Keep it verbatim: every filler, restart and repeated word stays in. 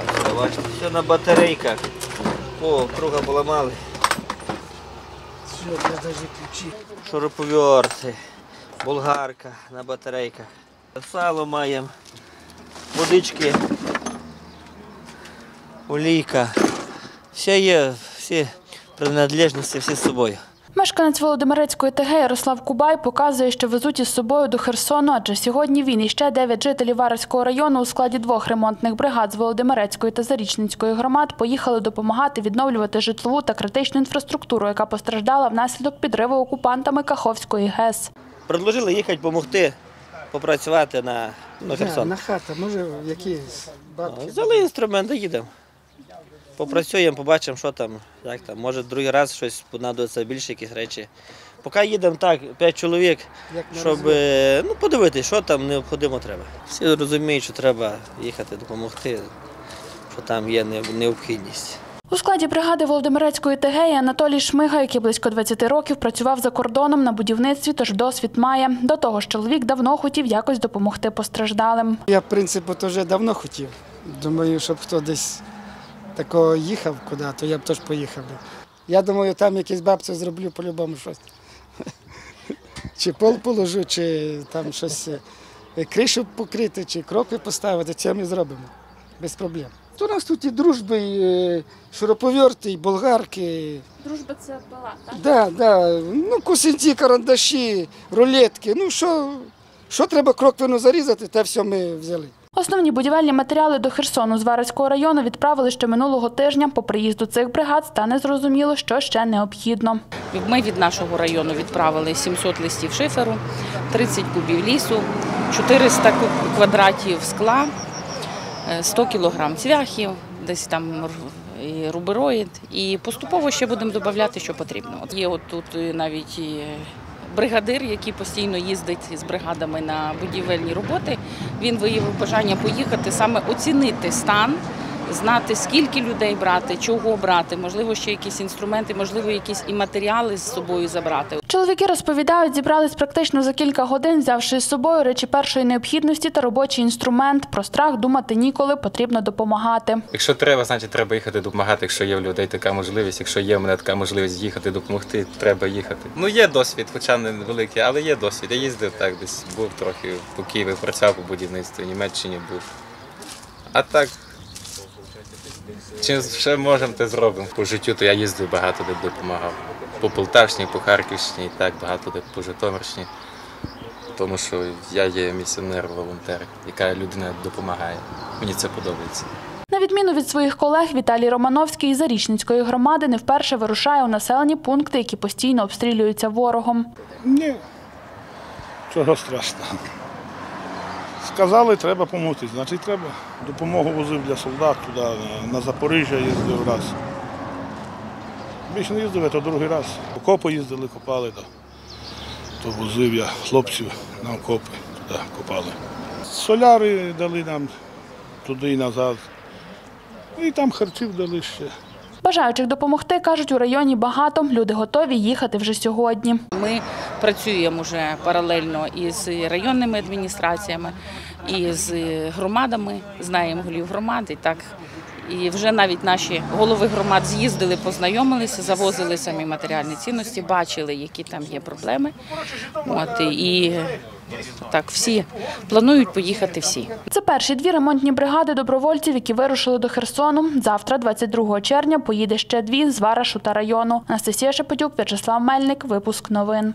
ситуація. Бачите, все на батарейках. О, круга поламали. Шуруповерти, болгарка на батарейках. Сало маємо, водички, олійка. Все є, всі принадлежності, всі з собою. Мешканець Володимирецької ТГ Ярослав Кубай показує, що везуть із собою до Херсону, адже сьогодні він і ще дев'ять жителів Вараського району у складі двох ремонтних бригад з Володимирецької та Зарічницької громад поїхали допомагати відновлювати житлову та критичну інфраструктуру, яка постраждала внаслідок підриву окупантами Каховської ГЕС. Предложили їхати допомогти, попрацювати на, на Херсон. На хату, може, якісь бабки. Взяли інструменти, їдемо. Попрацюємо, побачимо, що там, як там, може другий раз щось понадобиться, більше якісь речі. Поки їдемо так, п'ять чоловік, щоб ну, подивитися, що там необхідно треба. Всі розуміють, що треба їхати допомогти, що там є необхідність. У складі бригади Володимирецької ТГ Анатолій Шмига, який близько двадцяти років працював за кордоном на будівництві, тож досвід має. До того ж, чоловік давно хотів якось допомогти постраждалим. Я, в принципі, то вже давно хотів. Думаю, щоб хто десь такого їхав куди, то я б теж поїхав. Я думаю, там якісь бабці зроблю по-любому щось. Чи пол положу, чи там щось, кришу покрити, чи кропи поставити, це ми зробимо, без проблем. У нас тут і дружби, і шуруповерти, і болгарки. Дружба це була, так? Да, да. Ну, кусинці, карандаші, рулетки, ну що, що треба кроквину зарізати, те все ми взяли. Основні будівельні матеріали до Херсону з Вараського району відправили ще минулого тижня. По приїзду цих бригад стане зрозуміло, що ще необхідно. Ми від нашого району відправили сімсот листів шиферу, тридцять кубів лісу, чотириста квадратів скла, сто кілограм цвяхів, десь там і рубероїд. І поступово ще будемо додавати, що потрібно. От є от тут навіть і бригадир, який постійно їздить з бригадами на будівельні роботи, він виявив бажання поїхати, саме оцінити стан, знати, скільки людей брати, чого брати, можливо, ще якісь інструменти, можливо, якісь і матеріали з собою забрати. Чоловіки розповідають, зібрались практично за кілька годин, взявши з собою речі першої необхідності та робочий інструмент. Про страх думати ніколи, потрібно допомагати. Якщо треба, значить треба їхати допомагати, якщо є в людей така можливість, якщо є в мене така можливість їхати, допомогти, треба їхати. Ну є досвід, хоча не великий, але є досвід. Я їздив так десь, був трохи по Києві, працював по будівництві, в Німеччині був. А так, чим ще можемо, те зробимо. По життю то я їздив багато, де допомагав. По Полтавщині, по Харківщині, так багато де по Житомирщині. Тому що я є місіонер-волонтер, яка людина допомагає. Мені це подобається. На відміну від своїх колег, Віталій Романовський із Зарічницької громади не вперше вирушає у населені пункти, які постійно обстрілюються ворогом. Ні, чого страшного. Сказали, треба допомогти, значить треба. Допомогу возив для солдат, туди, на Запоріжжя їздив раз. Більше не їздив, то другий раз. Окопи їздили, копали, то, то возив я хлопців на окопи, туди копали. Соляри дали нам туди і назад, і там харчів дали ще. Бажаючих допомогти, кажуть, у районі багато. Люди готові їхати вже сьогодні. Ми працюємо вже паралельно із районними адміністраціями, із громадами, знаємо голів громад. І, так, і вже навіть наші голови громад з'їздили, познайомилися, завозили самі матеріальні цінності, бачили, які там є проблеми. От, і так, всі планують поїхати всі. Це перші дві ремонтні бригади добровольців, які вирушили до Херсону. Завтра, двадцять другого червня, поїде ще дві з Варашу та району. Анастасія Шепотюк, В'ячеслав Мельник. Випуск новин.